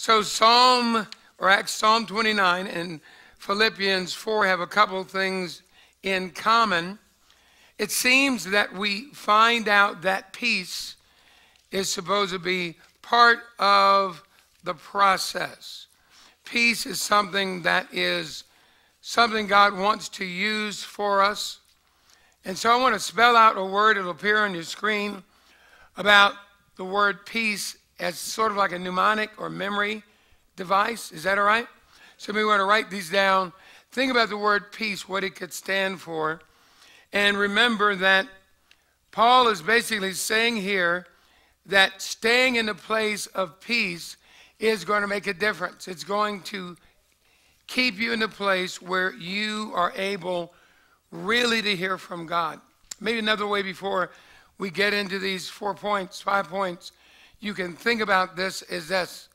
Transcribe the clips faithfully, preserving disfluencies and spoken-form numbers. So Psalm, or Acts Psalm twenty-nine and Philippians four have a couple things in common. It seems that we find out that peace is supposed to be part of the process. Peace is something that is something God wants to use for us. And so I want to spell out a word. It'll appear on your screen about the word peace as sort of like a mnemonic or memory device. Is that all right? So we want to write these down. Think about the word peace, what it could stand for. And remember that Paul is basically saying here that staying in the place of peace is going to make a difference. It's going to keep you in a place where you are able really to hear from God. Maybe another way before we get into these four points, five points, you can think about this is this.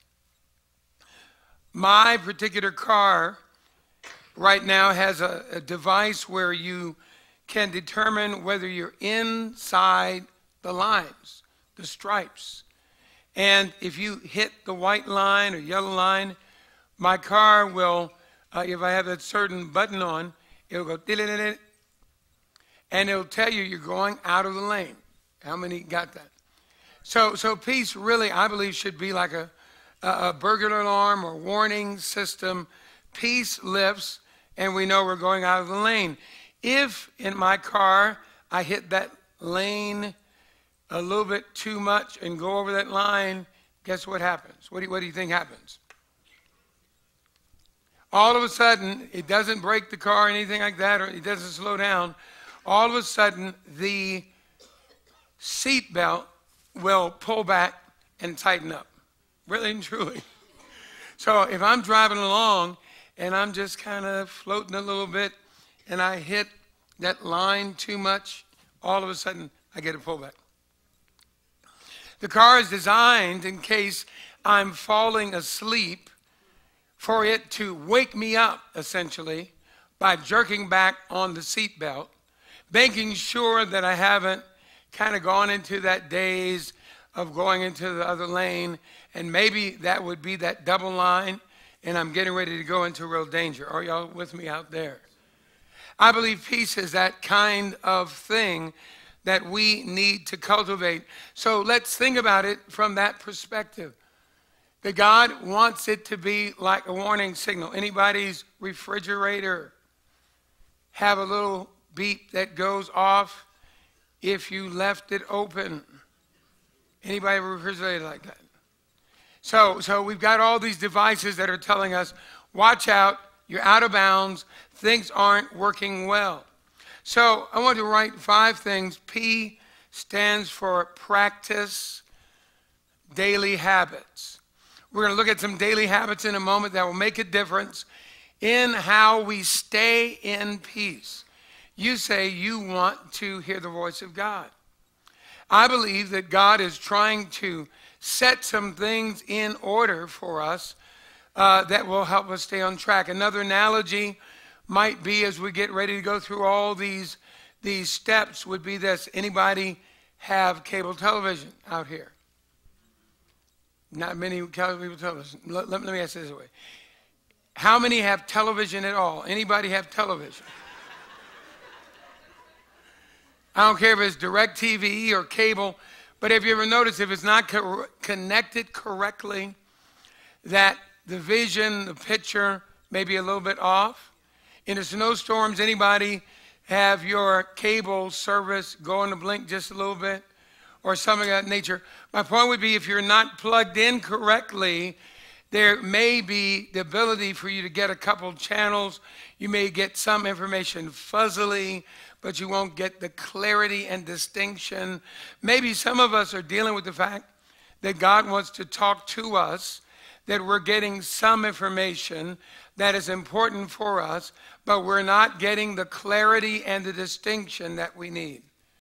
My particular car right now has a, a device where you can determine whether you're inside the lines, the stripes. And if you hit the white line or yellow line, my car will, uh, if I have a certain button on, it'll go, and it'll tell you you're going out of the lane. How many got that? So, so peace really, I believe, should be like a, a burglar alarm or warning system. Peace lifts, and we know we're going out of the lane. If in my car I hit that lane a little bit too much and go over that line, guess what happens? What do you, what do you think happens? All of a sudden, it doesn't break the car or anything like that, or it doesn't slow down. All of a sudden, the seatbelt will pull back and tighten up, really and truly. So if I'm driving along and I'm just kind of floating a little bit and I hit that line too much, all of a sudden, I get a pullback. The car is designed in case I'm falling asleep for it to wake me up, essentially, by jerking back on the seatbelt, making sure that I haven't kind of gone into that daze of going into the other lane, and maybe that would be that double line, and I'm getting ready to go into real danger. Are y'all with me out there? I believe peace is that kind of thing that we need to cultivate. So let's think about it from that perspective. That God wants it to be like a warning signal. Anybody's refrigerator have a little beep that goes off if you left it open? Anybody have a refrigerator like that? So, so we've got all these devices that are telling us, watch out, you're out of bounds, things aren't working well. So I want to write five things. P stands for practice daily habits. We're going to look at some daily habits in a moment that will make a difference in how we stay in peace. You say you want to hear the voice of God. I believe that God is trying to set some things in order for us uh, that will help us stay on track. Another analogy might be, as we get ready to go through all these these steps, would be this. Anybody have cable television out here? Not many cable television. Let, let me ask this way. How many have television at all? Anybody have television? I don't care if it's DirecTV or cable, but have you ever noticed if it's not co- connected correctly, that the vision, the picture may be a little bit off? In the snowstorms, anybody have your cable service go on the blink just a little bit or something of that nature? My point would be if you're not plugged in correctly, there may be the ability for you to get a couple channels. You may get some information fuzzily, but you won't get the clarity and distinction. Maybe some of us are dealing with the fact that God wants to talk to us, that we're getting some information that is important for us, but we're not getting the clarity and the distinction that we need.